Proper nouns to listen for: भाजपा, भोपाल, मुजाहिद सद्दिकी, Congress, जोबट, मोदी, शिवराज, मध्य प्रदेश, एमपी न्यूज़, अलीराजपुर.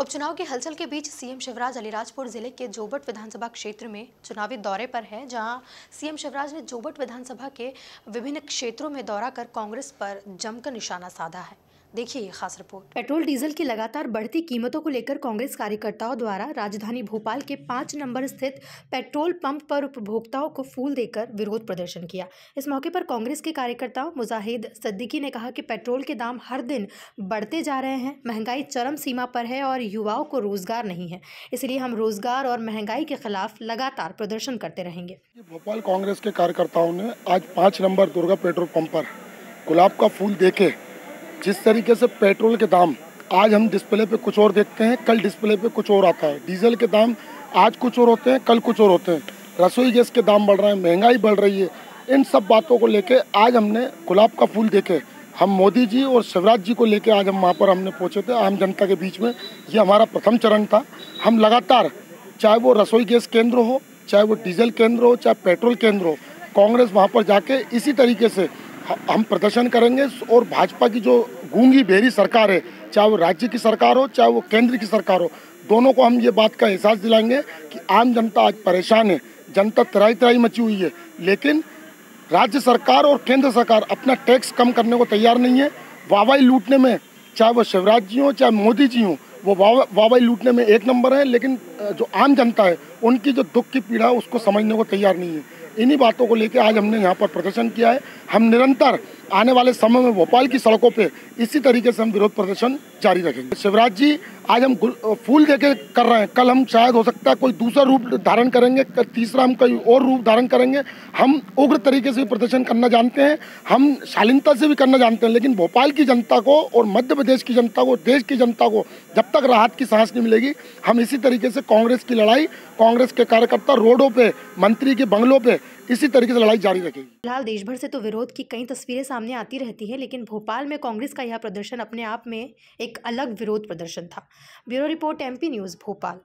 उपचुनाव की हलचल के बीच सीएम शिवराज अलीराजपुर जिले के जोबट विधानसभा क्षेत्र में चुनावी दौरे पर हैं, जहां सीएम शिवराज ने जोबट विधानसभा के विभिन्न क्षेत्रों में दौरा कर कांग्रेस पर जमकर निशाना साधा है। देखिए ये खास रिपोर्ट। पेट्रोल डीजल की लगातार बढ़ती कीमतों को लेकर कांग्रेस कार्यकर्ताओं द्वारा राजधानी भोपाल के 5 नंबर स्थित पेट्रोल पंप पर उपभोक्ताओं को फूल देकर विरोध प्रदर्शन किया। इस मौके पर कांग्रेस के कार्यकर्ताओं मुजाहिद सद्दिकी ने कहा कि पेट्रोल के दाम हर दिन बढ़ते जा रहे हैं, महंगाई चरम सीमा पर है और युवाओं को रोजगार नहीं है, इसलिए हम रोजगार और महंगाई के खिलाफ लगातार प्रदर्शन करते रहेंगे। भोपाल कांग्रेस के कार्यकर्ताओं ने आज 5 नंबर दुर्गा पेट्रोल पंप पर गुलाब का फूल देके जिस तरीके से पेट्रोल के दाम आज हम डिस्प्ले पे कुछ और देखते हैं, कल डिस्प्ले पे कुछ और आता है, डीजल के दाम आज कुछ और होते हैं, कल कुछ और होते हैं, रसोई गैस के दाम बढ़ रहे हैं, महंगाई बढ़ रही है, इन सब बातों को लेके आज हमने गुलाब का फूल देखे। हम मोदी जी और शिवराज जी को लेके आज हम वहाँ पर हमने पहुँचे थे आम जनता के बीच में। ये हमारा प्रथम चरण था। हम लगातार, चाहे वो रसोई गैस केंद्र हो, चाहे वो डीजल केंद्र हो, चाहे पेट्रोल केंद्र हो, कांग्रेस वहाँ पर जाके इसी तरीके से हम प्रदर्शन करेंगे और भाजपा की जो गूंगी बहरी सरकार है, चाहे वो राज्य की सरकार हो, चाहे वो केंद्र की सरकार हो, दोनों को हम ये बात का एहसास दिलाएंगे कि आम जनता आज परेशान है, जनता तराई तराई मची हुई है, लेकिन राज्य सरकार और केंद्र सरकार अपना टैक्स कम करने को तैयार नहीं है। वाहवाही लूटने में चाहे वो शिवराज जी हों, चाहे मोदी जी हों, वो वाहवाही लूटने में 1 नंबर है, लेकिन जो आम जनता है उनकी जो दुख की पीड़ा उसको समझने को तैयार नहीं है। इन्हीं बातों को लेकर आज हमने यहाँ पर प्रदर्शन किया है। हम निरंतर आने वाले समय में भोपाल की सड़कों पे इसी तरीके से हम विरोध प्रदर्शन जारी रखेंगे। शिवराज जी आज हम फूल देके कर रहे हैं, कल हम शायद हो सकता है कोई दूसरा रूप धारण करेंगे, तीसरा हम कोई और रूप धारण करेंगे। हम उग्र तरीके से भी प्रदर्शन करना जानते हैं, हम शालीनता से भी करना जानते हैं, लेकिन भोपाल की जनता को और मध्य प्रदेश की जनता को, देश की जनता को जब तक राहत की सांस नहीं मिलेगी, हम इसी तरीके से कांग्रेस की लड़ाई, कांग्रेस के कार्यकर्ता रोडों पर, मंत्री के बंगलों पर इसी तरीके से लड़ाई जारी रखेगी। फिलहाल देश भर से तो विरोध की कई तस्वीरें सामने आती रहती हैं, लेकिन भोपाल में कांग्रेस का यह प्रदर्शन अपने आप में एक अलग विरोध प्रदर्शन था। Bureau report, एमपी न्यूज़, भोपाल।